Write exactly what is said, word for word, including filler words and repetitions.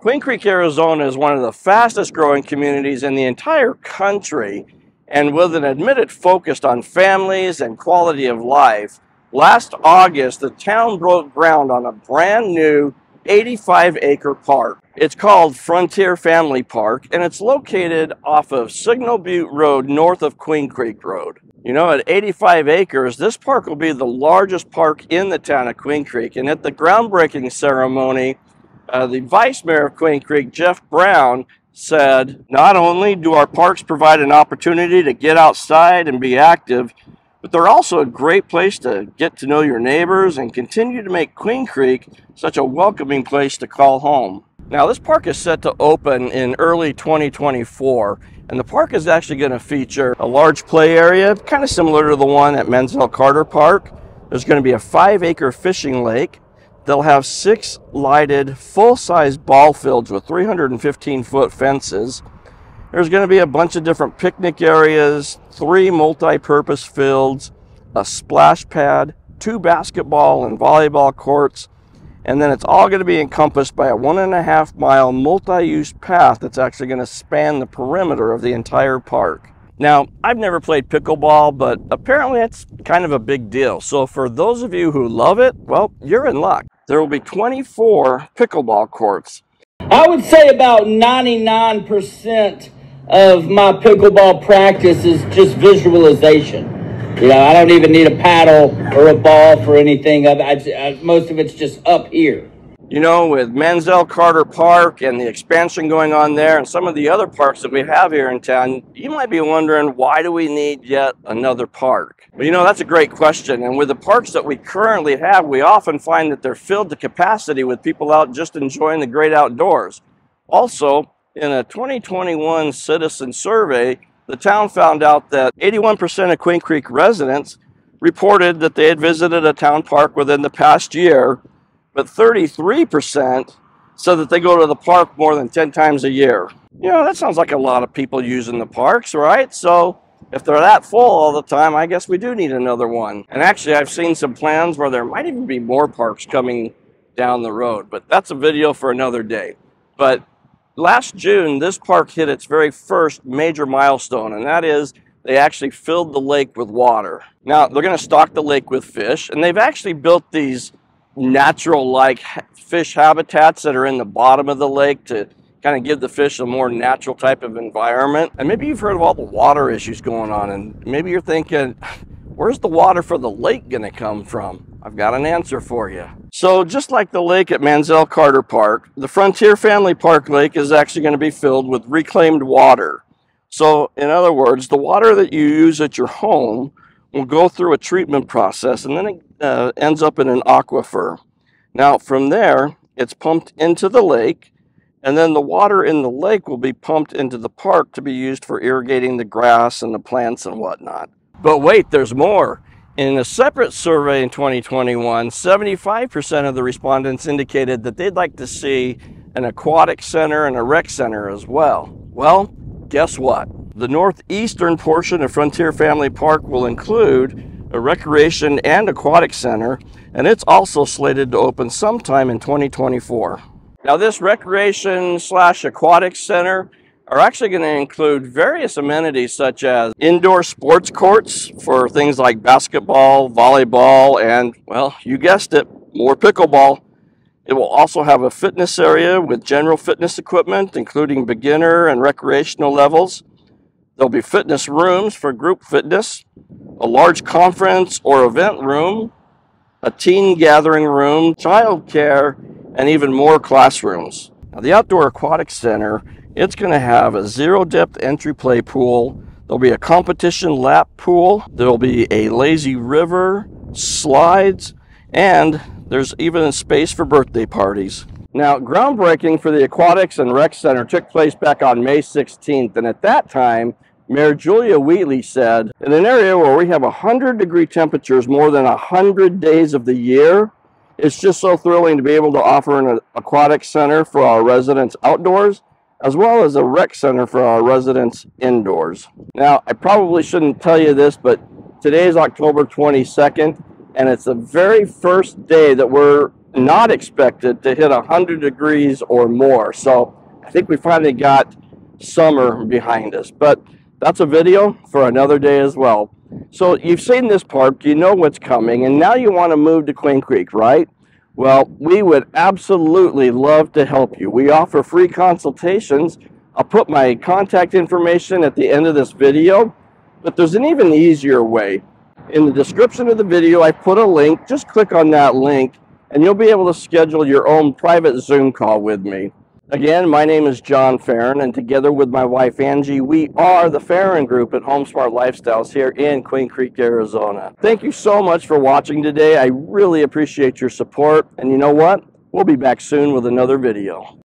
Queen Creek, Arizona is one of the fastest growing communities in the entire country, and with an admitted focus on families and quality of life, last August the town broke ground on a brand new eighty-five acre park. It's called Frontier Family Park, and it's located off of Signal Butte Road north of Queen Creek Road. You know, at eighty-five acres, this park will be the largest park in the town of Queen Creek, and at the groundbreaking ceremony, uh, the Vice Mayor of Queen Creek, Jeff Brown, said, "Not only do our parks provide an opportunity to get outside and be active, but they're also a great place to get to know your neighbors and continue to make Queen Creek such a welcoming place to call home." Now, this park is set to open in early twenty twenty-four, and the park is actually going to feature a large play area, kind of similar to the one at Mansel Carter Park. There's going to be a five acre fishing lake. They'll have six lighted full-size ball fields with three hundred fifteen foot fences. There's going to be a bunch of different picnic areas, three multi-purpose fields, a splash pad, two basketball and volleyball courts, and then it's all going to be encompassed by a one and a half mile multi-use path that's actually going to span the perimeter of the entire park. Now, I've never played pickleball, but apparently it's kind of a big deal. So for those of you who love it, well, you're in luck. There will be twenty-four pickleball courts. I would say about ninety-nine percent of my pickleball practice is just visualization. You know, I don't even need a paddle or a ball for anything. I, I, most of it's just up here. You know, with Mansel Carter Park and the expansion going on there and some of the other parks that we have here in town, you might be wondering, why do we need yet another park? Well, you know, that's a great question. And with the parks that we currently have, we often find that they're filled to capacity with people out just enjoying the great outdoors. Also, in a twenty twenty-one citizen survey, the town found out that eighty-one percent of Queen Creek residents reported that they had visited a town park within the past year, but thirty-three percent said that they go to the park more than ten times a year. You know, that sounds like a lot of people using the parks, right? So if they're that full all the time, I guess we do need another one. And actually, I've seen some plans where there might even be more parks coming down the road, but that's a video for another day. But last June, this park hit its very first major milestone, and that is they actually filled the lake with water. Now, they're going to stock the lake with fish, and they've actually built these natural-like fish habitats that are in the bottom of the lake to kind of give the fish a more natural type of environment. And maybe you've heard of all the water issues going on, and maybe you're thinking, where's the water for the lake going to come from? I've got an answer for you. So just like the lake at Mansel Carter Park, the Frontier Family Park lake is actually going to be filled with reclaimed water. So in other words, the water that you use at your home will go through a treatment process, and then it uh, ends up in an aquifer. Now from there, it's pumped into the lake, and then the water in the lake will be pumped into the park to be used for irrigating the grass and the plants and whatnot. But wait, there's more. In a separate survey in twenty twenty-one, seventy-five percent of the respondents indicated that they'd like to see an aquatic center and a rec center as well. Well, guess what? The northeastern portion of Frontier Family Park will include a recreation and aquatic center, and it's also slated to open sometime in twenty twenty-four. Now, this recreation slash aquatic center are actually going to include various amenities such as indoor sports courts for things like basketball, volleyball, and, well, you guessed it, more pickleball. It will also have a fitness area with general fitness equipment, including beginner and recreational levels. There'll be fitness rooms for group fitness, a large conference or event room, a teen gathering room, childcare, and even more classrooms. Now, the outdoor aquatic center, it's going to have a zero-depth entry play pool. There'll be a competition lap pool. There'll be a lazy river, slides, and there's even a space for birthday parties. Now, groundbreaking for the Aquatics and Rec Center took place back on May sixteenth, and at that time, Mayor Julia Wheatley said, "In an area where we have one hundred degree temperatures more than one hundred days of the year, it's just so thrilling to be able to offer an aquatic center for our residents outdoors, as well as a rec center for our residents indoors." Now, I probably shouldn't tell you this, but today is October twenty-second, and it's the very first day that we're not expected to hit one hundred degrees or more. So I think we finally got summer behind us, but that's a video for another day as well. So you've seen this park, you know what's coming, and now you want to move to Queen Creek, right? Well, we would absolutely love to help you. We offer free consultations. I'll put my contact information at the end of this video, but there's an even easier way. In the description of the video, I put a link. Just click on that link, and you'll be able to schedule your own private Zoom call with me. Again, my name is John Ferrin, and together with my wife, Angie, we are the Ferrin Group at HomeSmart Lifestyles here in Queen Creek, Arizona. Thank you so much for watching today. I really appreciate your support, and you know what? We'll be back soon with another video.